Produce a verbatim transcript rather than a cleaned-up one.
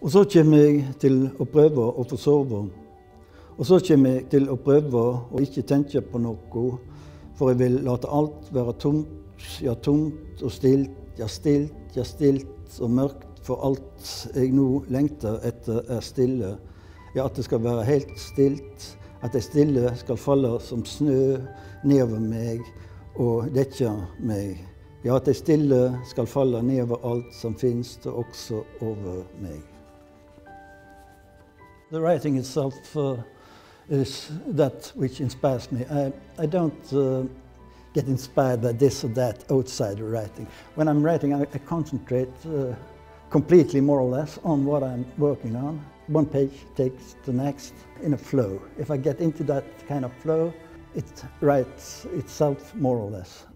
Og så kommer jeg til å prøve å forsove. Og så kommer jeg til å prøve å ikke tenke på noe, for jeg vil late alt være tomt, ja tomt og stilt, ja stilt, ja stilt og mørkt, for alt jeg nå lengter etter er stille. Ja, at det skal være helt stilt, at det stille skal falle som snø nedover meg og dekke meg. Ja, at det stille skal falle nedover alt som finnes, og også over meg. The writing itself uh, is that which inspires me. I, I don't uh, get inspired by this or that outside writing. When I'm writing, I, I concentrate uh, completely, more or less, on what I'm working on. One page takes the next in a flow. If I get into that kind of flow, it writes itself more or less.